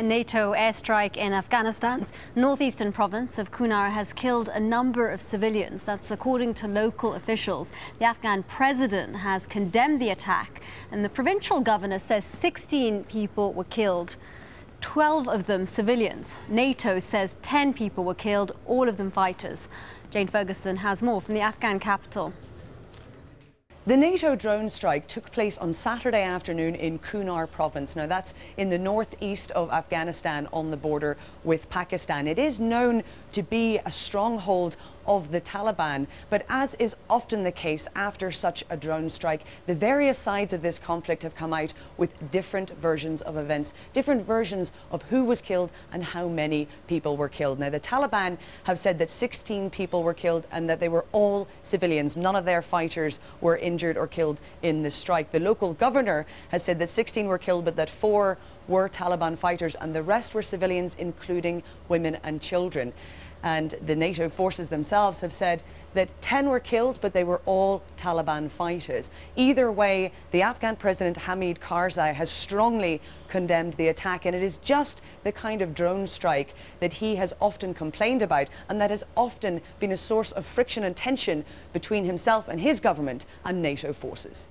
A NATO airstrike in Afghanistan's northeastern province of Kunar has killed a number of civilians. That's according to local officials. The Afghan president has condemned the attack, and the provincial governor says 16 people were killed, 12 of them civilians. NATO says 10 people were killed, all of them fighters. Jane Ferguson has more from the Afghan capital. The NATO drone strike took place on Saturday afternoon in Kunar province. Now, that's in the northeast of Afghanistan on the border with Pakistan. It is known to be a stronghold of the Taliban, but as is often the case after such a drone strike, the various sides of this conflict have come out with different versions of events, different versions of who was killed and how many people were killed. Now, the Taliban have said that 16 people were killed and that they were all civilians. None of their fighters were injured or killed in the strike. The local governor has said that 16 were killed, but that 4 were Taliban fighters and the rest were civilians, including women and children. And the NATO forces themselves have said that 10 were killed, but they were all Taliban fighters. Either way, the Afghan president Hamid Karzai has strongly condemned the attack, and it is just the kind of drone strike that he has often complained about and that has often been a source of friction and tension between himself and his government and NATO forces.